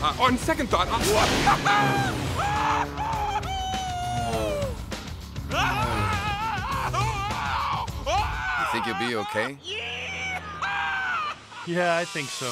On second thought, You think you'll be okay? Yeah, I think so.